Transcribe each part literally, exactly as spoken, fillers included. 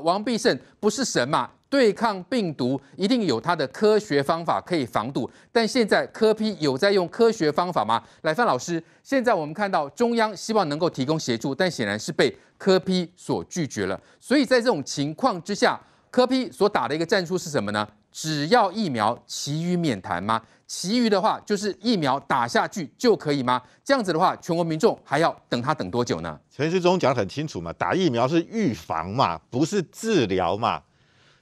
王必胜不是神嘛？对抗病毒一定有它的科学方法可以防堵，但现在柯 P 有在用科学方法吗？来，范老师，现在我们看到中央希望能够提供协助，但显然是被柯 P 所拒绝了。所以在这种情况之下，柯 P 所打的一个战术是什么呢？只要疫苗，其余免谈吗？其余的话就是疫苗打下去就可以吗？这样子的话，全国民众还要等他等多久呢？陈时中讲得很清楚嘛，打疫苗是预防嘛，不是治疗嘛。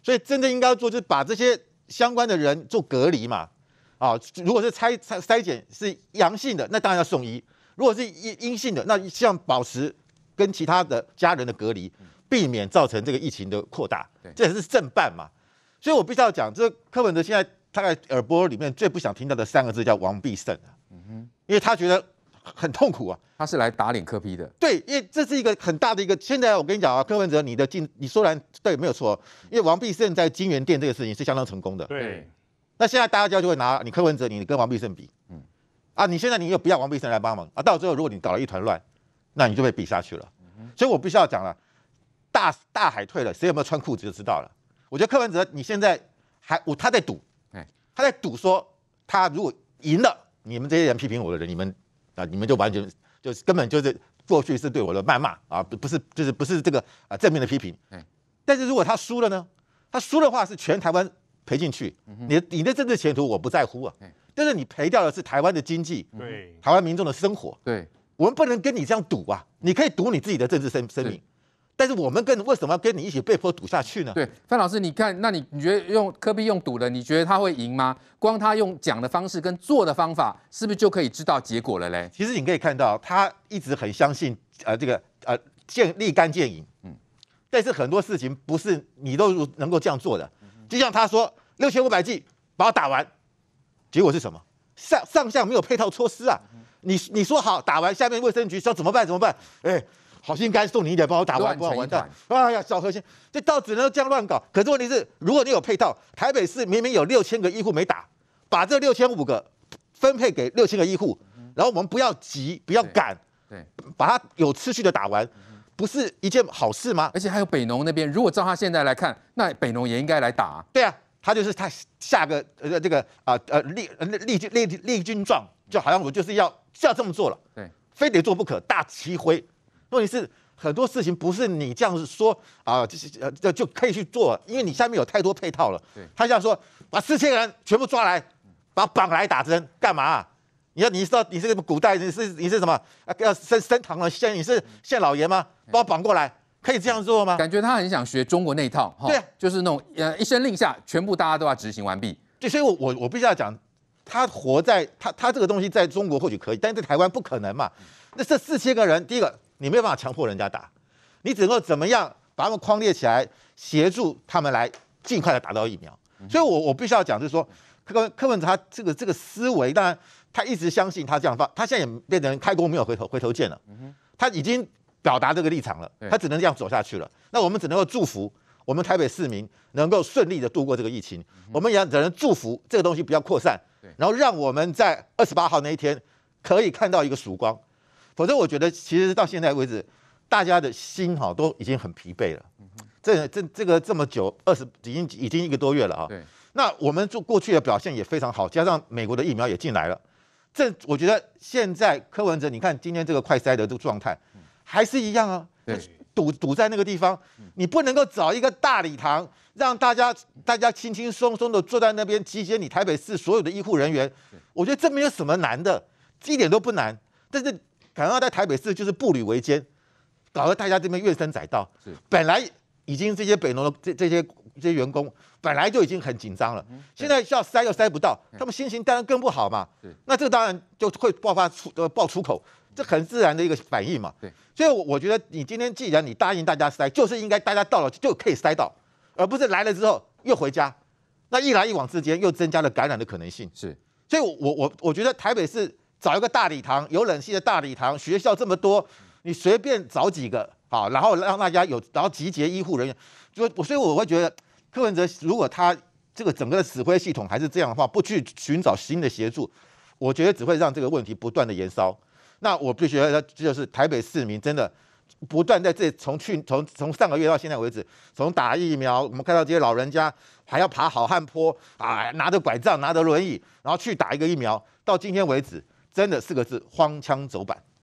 所以真正应该做就是把这些相关的人做隔离嘛，啊，如果是筛筛筛检是阳性的，那当然要送医；如果是阴阴性的，那希望保持跟其他的家人的隔离，避免造成这个疫情的扩大，这也是正办嘛。所以我必须要讲，这柯文哲现在他在耳朵里面最不想听到的三个字叫王必胜啊，因为他觉得很痛苦啊，他是来打脸柯 P 的。对，因为这是一个很大的一个。现在我跟你讲啊，柯文哲，你的进，你说然对没有错，因为王必胜在金源店这个事情是相当成功的。对。那现在大家就会拿你柯文哲，你跟王必胜比，嗯，啊，你现在你又不要王必胜来帮忙啊，到最后如果你搞了一团乱，那你就被比下去了。所以我必须要讲了，大大海退了，谁有没有穿裤子就知道了。我觉得柯文哲你现在还我他在赌，他在赌说他如果赢了，你们这些人批评我的人，你们。 啊！你们就完全就是根本就是过去是对我的谩骂啊，不不是就是不是这个啊正面的批评。但是如果他输了呢？他输的话是全台湾赔进去，你的你的政治前途我不在乎啊。但是你赔掉的是台湾的经济，对台湾民众的生活。对，我们不能跟你这样赌啊！你可以赌你自己的政治生生命，但是我们跟为什么要跟你一起被迫赌下去呢？对，范老师，你看，那你你觉得用柯 P 用赌了，你觉得他会赢吗？ 光他用讲的方式跟做的方法，是不是就可以知道结果了嘞？其实你可以看到，他一直很相信呃这个呃见立竿见影，嗯，但是很多事情不是你都能够这样做的。就像他说六千五百剂把我打完，结果是什么？上上下没有配套措施啊！你你说好打完，下面卫生局说怎么办怎么办？哎，好心肝送你一点，帮我打完，不然完蛋！哎呀，小核心这到只能这样乱搞。可是问题是，如果你有配套，台北市明明有六千个医护没打。 把这六千五个分配给六千个医护，然后我们不要急，不要赶，对，对把它有次序的打完，不是一件好事吗？而且还有北农那边，如果照他现在来看，那北农也应该来打、啊。对啊，他就是他下个呃这个啊呃立立立立军状，就好像我就是要就要这么做了，对，非得做不可，大旗挥。问题是很多事情不是你这样子说啊、呃，就是呃就就可以去做，因为你下面有太多配套了。对，他这样说，把四千个人全部抓来。 把绑来打针干嘛、啊？你要你知道你是古代你是你是什么要升升堂了现你是县老爷吗？把我绑过来，可以这样做吗？感觉他很想学中国那一套，对、啊，就是那种呃一声令下，全部大家都要执行完毕。对，所以我我我必须要讲，他活在他他这个东西在中国或许可以，但在台湾不可能嘛。那这四千个人，第一个你没有办法强迫人家打，你只能够怎么样把他们框列起来，协助他们来尽快的打到疫苗。所以我我必须要讲就是说。 柯柯文哲他这个这个思维，当然他一直相信他这样放，他现在也变成开弓没有回头回头箭了，他已经表达这个立场了，他只能这样走下去了。那我们只能够祝福我们台北市民能够顺利的度过这个疫情，我们也只能祝福这个东西不要扩散，然后让我们在二十八号那一天可以看到一个曙光。否则，我觉得其实到现在为止，大家的心哈都已经很疲惫了。这这这个这么久，二十已经已经一个多月了啊。 那我们做过去的表现也非常好，加上美国的疫苗也进来了，这我觉得现在柯文哲，你看今天这个快筛的这个状态，还是一样啊，堵堵在那个地方，你不能够找一个大礼堂，让大家大家轻轻松松的坐在那边集结你台北市所有的医护人员，我觉得这没有什么难的，一点都不难，但是感到在台北市就是步履维艰，搞得大家这边怨声载道，本来已经这些北农的这这些。 这些员工本来就已经很紧张了，现在要塞又塞不到，他们心情当然更不好嘛。那这当然就会爆发出呃爆出口，这很自然的一个反应嘛。所以，我我觉得你今天既然你答应大家塞，就是应该大家到了就可以塞到，而不是来了之后又回家，那一来一往之间又增加了感染的可能性。是，所以我，我我我觉得台北市找一个大礼堂，有冷气的大礼堂，学校这么多，你随便找几个好，然后让大家有，然后集结医护人员，就所以我会觉得。 柯文哲，如果他这个整个的指挥系统还是这样的话，不去寻找新的协助，我觉得只会让这个问题不断的延烧。那我必须要，这就是台北市民真的不断在这从去从从上个月到现在为止，从打疫苗，我们看到这些老人家还要爬好汉坡啊，拿着拐杖，拿着轮椅，然后去打一个疫苗，到今天为止，真的四个字：荒腔走板。